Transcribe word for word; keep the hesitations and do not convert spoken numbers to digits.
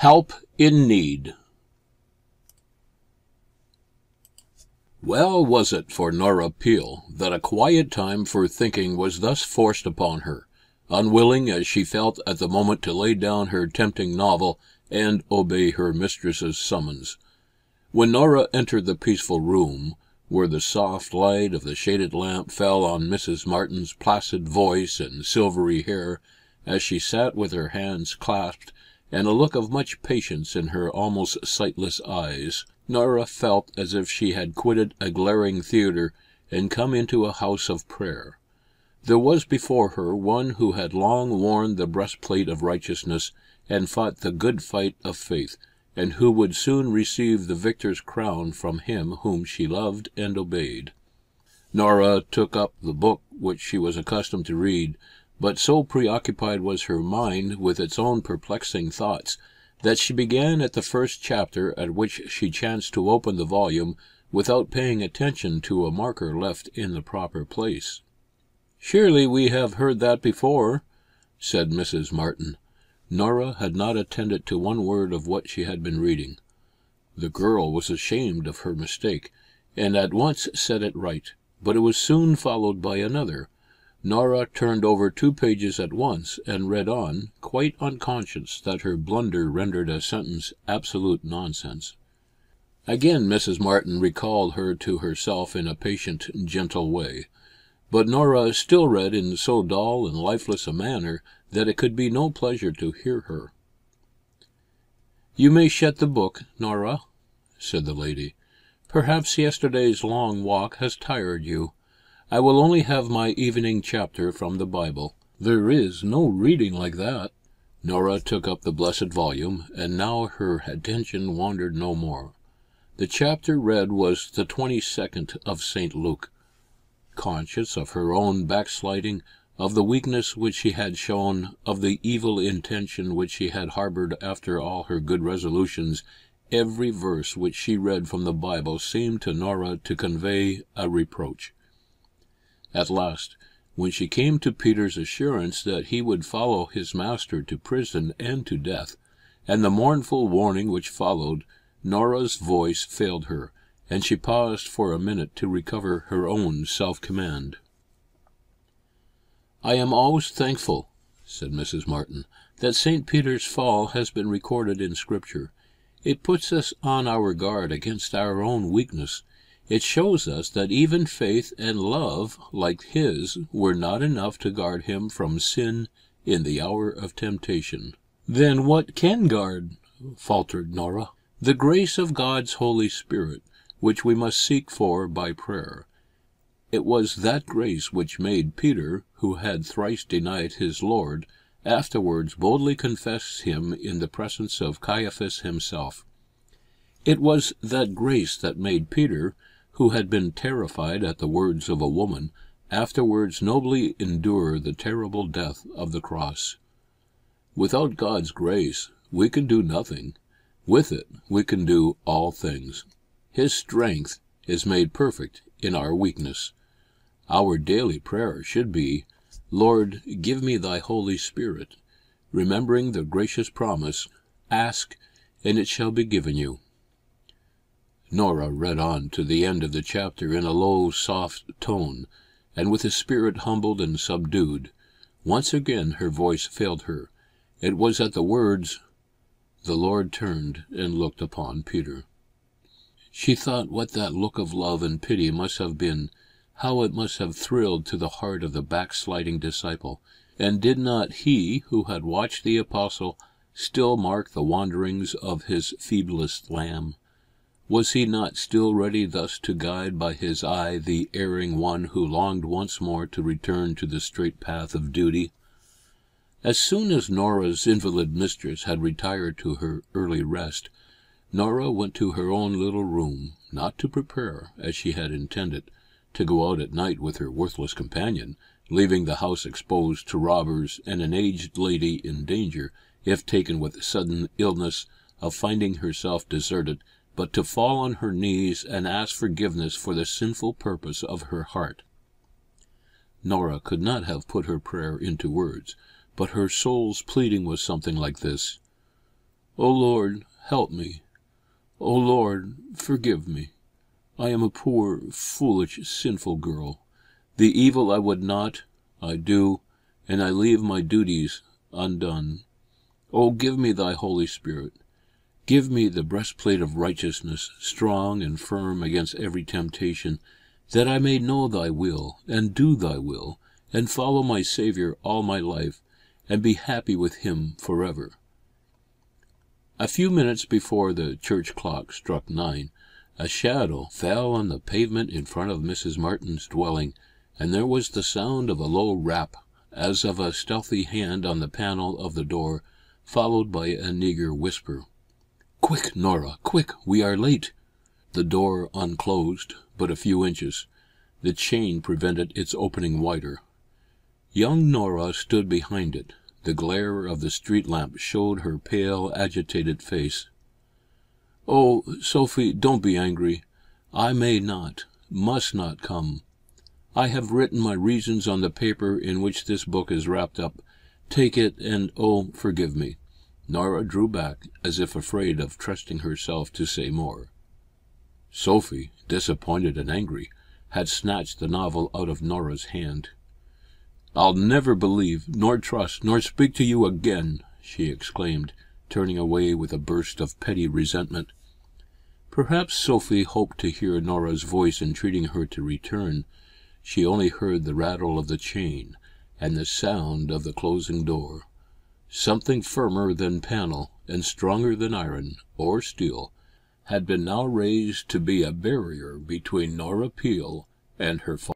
Help in Need. Well was it for Norah Peel that a quiet time for thinking was thus forced upon her, unwilling as she felt at the moment to lay down her tempting novel and obey her mistress's summons. When Norah entered the peaceful room, where the soft light of the shaded lamp fell on Missus Martin's placid voice and silvery hair, as she sat with her hands clasped, and a look of much patience in her almost sightless eyes, Norah felt as if she had quitted a glaring theatre and come into a house of prayer. There was before her one who had long worn the breastplate of righteousness and fought the good fight of faith, and who would soon receive the victor's crown from him whom she loved and obeyed. Norah took up the book which she was accustomed to read, but so preoccupied was her mind with its own perplexing thoughts that she began at the first chapter at which she chanced to open the volume without paying attention to a marker left in the proper place. "Surely we have heard that before," said Missus Martin. Norah had not attended to one word of what she had been reading. The girl was ashamed of her mistake, and at once set it right, but it was soon followed by another. Norah turned over two pages at once and read on, quite unconscious that her blunder rendered a sentence absolute nonsense. Again Missus Martin recalled her to herself in a patient, gentle way, but Norah still read in so dull and lifeless a manner that it could be no pleasure to hear her. "You may shut the book, Norah," said the lady. "Perhaps yesterday's long walk has tired you. I will only have my evening chapter from the Bible. There is no reading like that." Norah took up the blessed volume, and now her attention wandered no more. The chapter read was the twenty-second of Saint Luke. Conscious of her own backsliding, of the weakness which she had shown, of the evil intention which she had harbored after all her good resolutions, every verse which she read from the Bible seemed to Norah to convey a reproach. At last, when she came to Peter's assurance that he would follow his master to prison and to death, and the mournful warning which followed, Norah's voice failed her, and she paused for a minute to recover her own self-command. "I am always thankful," said Missus Martin, "that Saint Peter's fall has been recorded in Scripture. It puts us on our guard against our own weakness. It shows us that even faith and love, like his, were not enough to guard him from sin in the hour of temptation." "Then what can guard?" faltered Norah. "The grace of God's Holy Spirit, which we must seek for by prayer. It was that grace which made Peter, who had thrice denied his Lord, afterwards boldly confess him in the presence of Caiaphas himself. It was that grace that made Peter, who had been terrified at the words of a woman, afterwards nobly endure the terrible death of the cross. Without God's grace, we can do nothing. With it, we can do all things. His strength is made perfect in our weakness. Our daily prayer should be, 'Lord, give me thy Holy Spirit,' remembering the gracious promise, 'Ask, and it shall be given you.'" Norah read on to the end of the chapter in a low, soft tone, and with a spirit humbled and subdued. Once again her voice failed her. It was at the words, "The Lord turned and looked upon Peter." She thought what that look of love and pity must have been, how it must have thrilled to the heart of the backsliding disciple, and did not he who had watched the apostle still mark the wanderings of his feeblest lamb? Was he not still ready thus to guide by his eye the erring one who longed once more to return to the straight path of duty? As soon as Norah's invalid mistress had retired to her early rest, Norah went to her own little room, not to prepare, as she had intended, to go out at night with her worthless companion, leaving the house exposed to robbers and an aged lady in danger, if taken with sudden illness, of finding herself deserted, but to fall on her knees and ask forgiveness for the sinful purpose of her heart. Norah could not have put her prayer into words, but her soul's pleading was something like this: O Lord, help me. O Lord, forgive me. I am a poor, foolish, sinful girl. The evil I would not, I do, and I leave my duties undone. O give me thy Holy Spirit. Give me the breastplate of righteousness, strong and firm against every temptation, that I may know thy will, and do thy will, and follow my Saviour all my life, and be happy with him forever. A few minutes before the church clock struck nine, a shadow fell on the pavement in front of Missus Martin's dwelling, and there was the sound of a low rap, as of a stealthy hand on the panel of the door, followed by an eager whisper. "Quick, Nora, quick, we are late." The door unclosed but a few inches. The chain prevented its opening wider. Young Nora stood behind it. The glare of the street lamp showed her pale, agitated face. "Oh, Sophie, don't be angry. I may not, must not come. I have written my reasons on the paper in which this book is wrapped up. Take it, and, oh, forgive me." Nora drew back, as if afraid of trusting herself to say more. Sophie, disappointed and angry, had snatched the novel out of Nora's hand. "I'll never believe, nor trust, nor speak to you again," she exclaimed, turning away with a burst of petty resentment. Perhaps Sophie hoped to hear Nora's voice entreating her to return. She only heard the rattle of the chain and the sound of the closing door. Something firmer than panel, and stronger than iron, or steel, had been now raised to be a barrier between Nora Peale and her father.